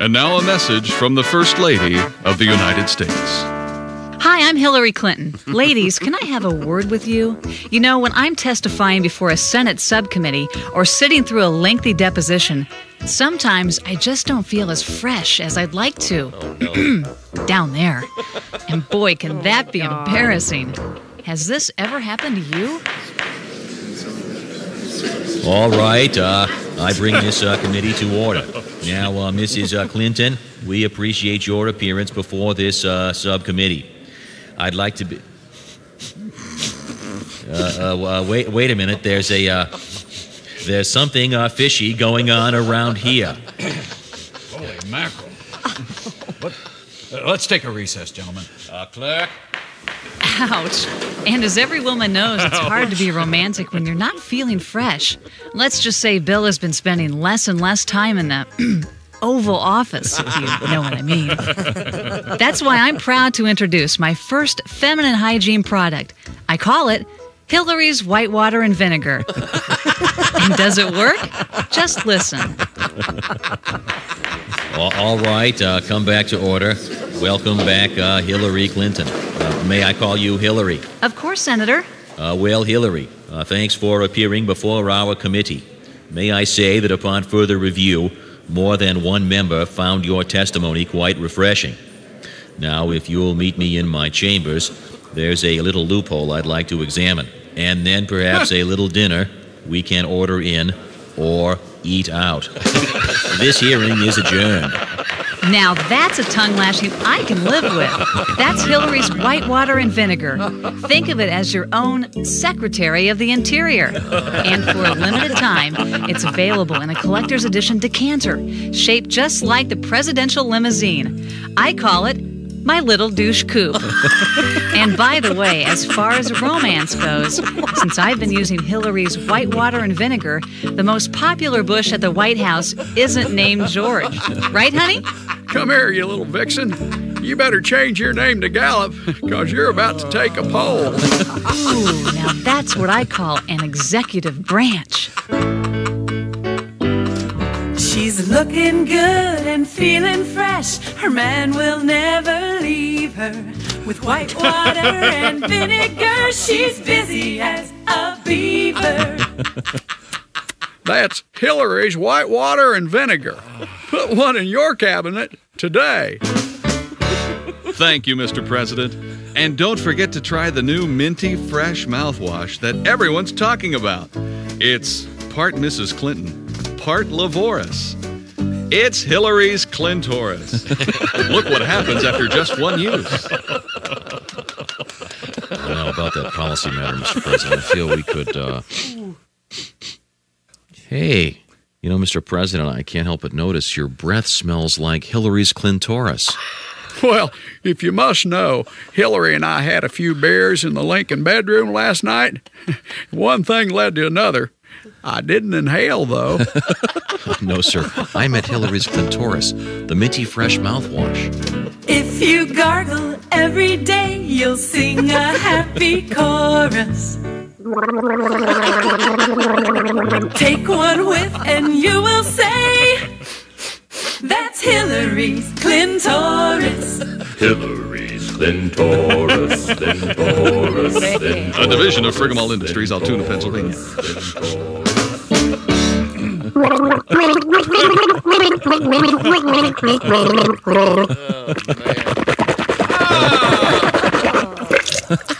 And now a message from the First Lady of the United States. Hi, I'm Hillary Clinton. Ladies, can I have a word with you? You know, when I'm testifying before a Senate subcommittee or sitting through a lengthy deposition, sometimes I just don't feel as fresh as I'd like to. Oh, no. Down there. And boy, can that be embarrassing. Has this ever happened to you? All right, I bring this committee to order. Now, Mrs. Clinton, we appreciate your appearance before this subcommittee. I'd like to be... wait a minute, there's a... There's something fishy going on around here. Holy mackerel. What? Let's take a recess, gentlemen. Clerk. Ouch. And as every woman knows, it's hard to be romantic when you're not feeling fresh. Let's just say Bill has been spending less and less time in the Oval Office, if you know what I mean. That's why I'm proud to introduce my first feminine hygiene product. I call it Hillary's Whitewater and Vinegar. And does it work? Just listen. All right, come back to order. Welcome back, Hillary Clinton. May I call you Hillary? Of course, Senator. Well, Hillary, thanks for appearing before our committee. May I say that upon further review, more than one member found your testimony quite refreshing. Now, if you'll meet me in my chambers, there's a little loophole I'd like to examine. And then perhaps a little dinner we can order in or eat out. This hearing is adjourned. Now that's a tongue lashing I can live with. That's Hillary's Whitewater and Vinegar. Think of it as your own Secretary of the Interior. And for a limited time, it's available in a collector's edition decanter, shaped just like the presidential limousine. I call it my little douche coupe. And by the way, as far as romance goes, since I've been using Hillary's Whitewater and Vinegar, the most popular bush at the White House isn't named George. Right, honey? Come here, you little vixen. You better change your name to Gallup, because you're about to take a poll. Ooh, now that's what I call an executive branch. She's looking good and feeling fresh. Her man will never leave her. With white water and vinegar, she's busy as a beaver. That's Hillary's white water and vinegar. Put one in your cabinet today. Thank you, Mr. President. And don't forget to try the new minty fresh mouthwash that everyone's talking about. It's part Mrs. Clinton, part Lavoris. It's Hillary's Clintoris. Look what happens after just one use. I don't know about that policy matter, Mr. President. I feel we could... Hey, you know, Mr. President, I can't help but notice your breath smells like Hillary's Clintoris. Well, if you must know, Hillary and I had a few beers in the Lincoln bedroom last night. One thing led to another. I didn't inhale, though. No, sir. I met Hillary's Clintoris, the minty fresh mouthwash. If you gargle every day, you'll sing a happy chorus. Take one whiff and you will say, that's Hillary's Clintoris. Hillary's Clintoris, Clintoris, Clintoris. A division of Friggamall Industries, Altoona, Pennsylvania. Oh, man.